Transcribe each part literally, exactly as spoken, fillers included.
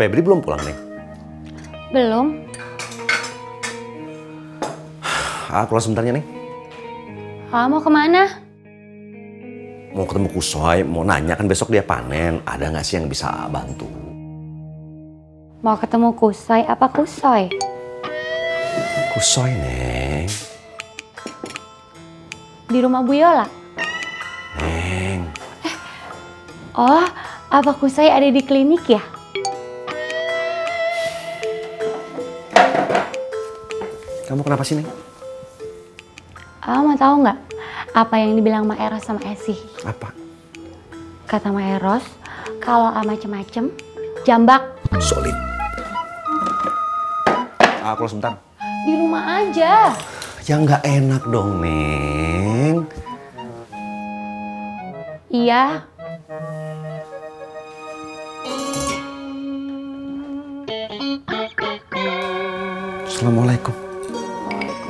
Febri belum pulang, Neng? Belum. Ah, keluar sebentarnya, Neng. Ah, mau kemana? Mau ketemu Ku Soi, mau nanya kan besok dia panen. Ada nggak sih yang bisa bantu? Mau ketemu Ku Soi apa Ku Soi? Ku Soi, Neng. Di rumah Bu Yola? Neng. Eh, oh, apa Ku Soi ada di klinik ya? Kamu kenapa sih, Neng? Ah, oh, mau tahu nggak apa yang dibilang Ma Eros sama Esih? Apa? Kata Ma Eros, kalau macem-macem, jambak. Solid. Aku lo sebentar. Di rumah aja. Ya nggak enak dong, Neng. Iya. Assalamualaikum.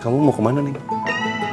Kamu mau kemana, Neng?